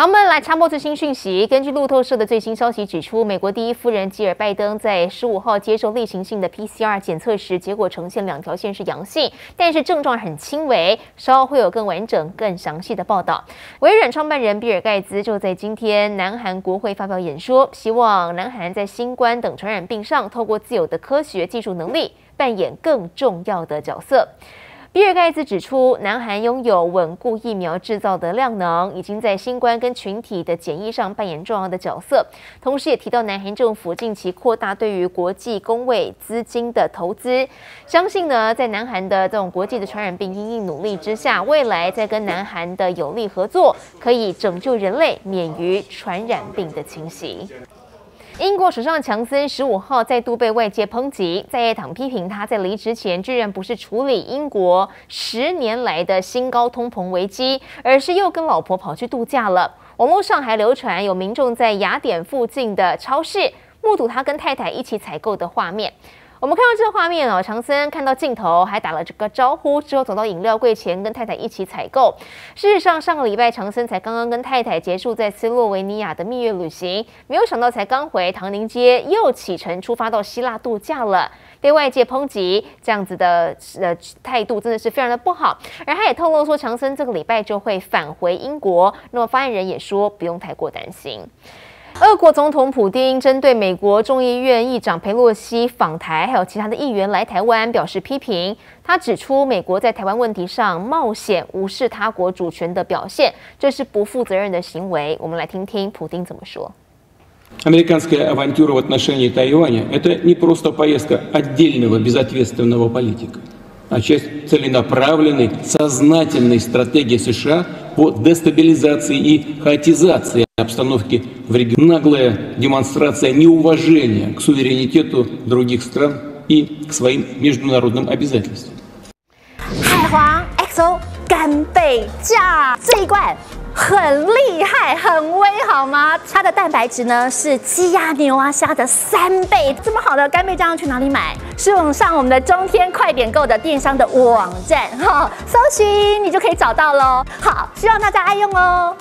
好，我们来插播最新讯息。根据路透社的最新消息指出，美国第一夫人吉尔拜登在15号接受例行性的 PCR 检测时，结果呈现2条线是阳性，但是症状很轻微。稍后会有更完整、更详细的报道。微软创办人比尔盖茨就在今天南韩国会发表演说，希望南韩在新冠等传染病上，透过自有的科学技术能力，扮演更重要的角色。 比尔盖茨指出，南韩拥有稳固疫苗制造的量能，已经在新冠跟群体的检疫上扮演重要的角色。同时，也提到南韩政府近期扩大对于国际公卫资金的投资，相信呢，在南韩的这种国际的传染病因应努力之下，未来在跟南韩的有力合作，可以拯救人类免于传染病的侵袭。 英国首相强森15号再度被外界抨击，在野党批评他在离职前居然不是处理英国10年来的新高通膨危机，而是又跟老婆跑去度假了。网络上还流传有民众在雅典附近的超市目睹他跟太太一起采购的画面。 我们看到这个画面哦，强森看到镜头，还打了这个招呼，之后走到饮料柜前跟太太一起采购。事实上，上个礼拜强森才刚刚跟太太结束在斯洛维尼亚的蜜月旅行，没有想到才刚回唐宁街，又启程出发到希腊度假了，被外界抨击这样子的态度真的是非常的不好。而他也透露说，强森这个礼拜就会返回英国。那么发言人也说，不用太过担心。 俄国总统普丁针对美国众议院议长佩洛西访台，还有其他的议员来台湾表示批评。他指出，美国在台湾问题上冒险无视他国主权的表现，这是不负责任的行为。我们来听听普丁怎么说。 Американская авантюра в отношении Тайваня – это не просто поездка отдельного безответственного политика, а часть целенаправленной, сознательной стратегии США по дестабилизации и хаотизации. Обстановки в регионе. Наглая демонстрация неуважения к суверенитету других стран и к своим международным обязательствам. 海皇 XO 干贝酱这一罐很厉害，很威，好吗？它的蛋白质呢是鸡鸭牛啊虾的3倍。这么好的干贝酱去哪里买？是网上我们的中天快点购的电商的网站哈、搜寻你就可以找到喽。好，希望大家爱用哦。